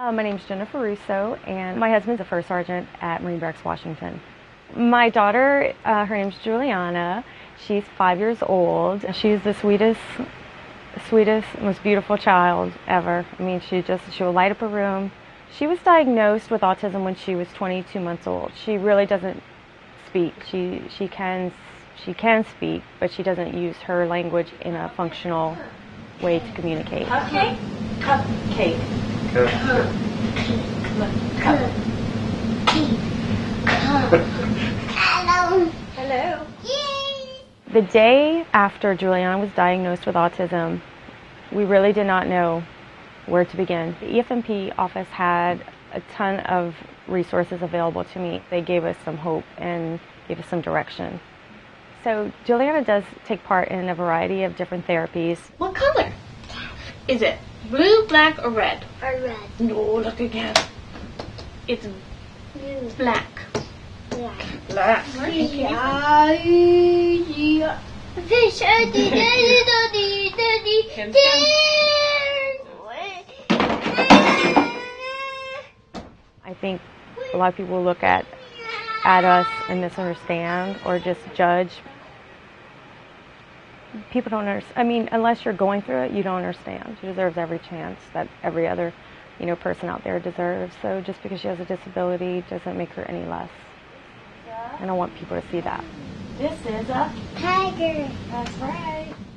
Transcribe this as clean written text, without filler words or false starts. My name is Jennifer Russo, and my husband's a first sergeant at Marine Barracks, Washington. My daughter, her name's Juliana. She's 5 years old. She's the sweetest, most beautiful child ever. I mean, she will light up a room. She was diagnosed with autism when she was 22 months old. She really doesn't speak. She can speak, but she doesn't use her language in a functional way to communicate. Cupcake? Cupcake. Hello. Hello. Yay! The day after Juliana was diagnosed with autism, we really did not know where to begin. The EFMP office had a ton of resources available to me. They gave us some hope and gave us some direction. So Juliana does take part in a variety of different therapies. What color is it? Blue, black, or red? Or red. No, look again. It's blue. Black. Black. Black. Yeah. Fish are I think a lot of people look at us and misunderstand or just judge. People don't understand. I mean, unless you're going through it, you don't understand. She deserves every chance that every other, person out there deserves. So just because she has a disability doesn't make her any less. And I want people to see that. This is a tiger. That's right.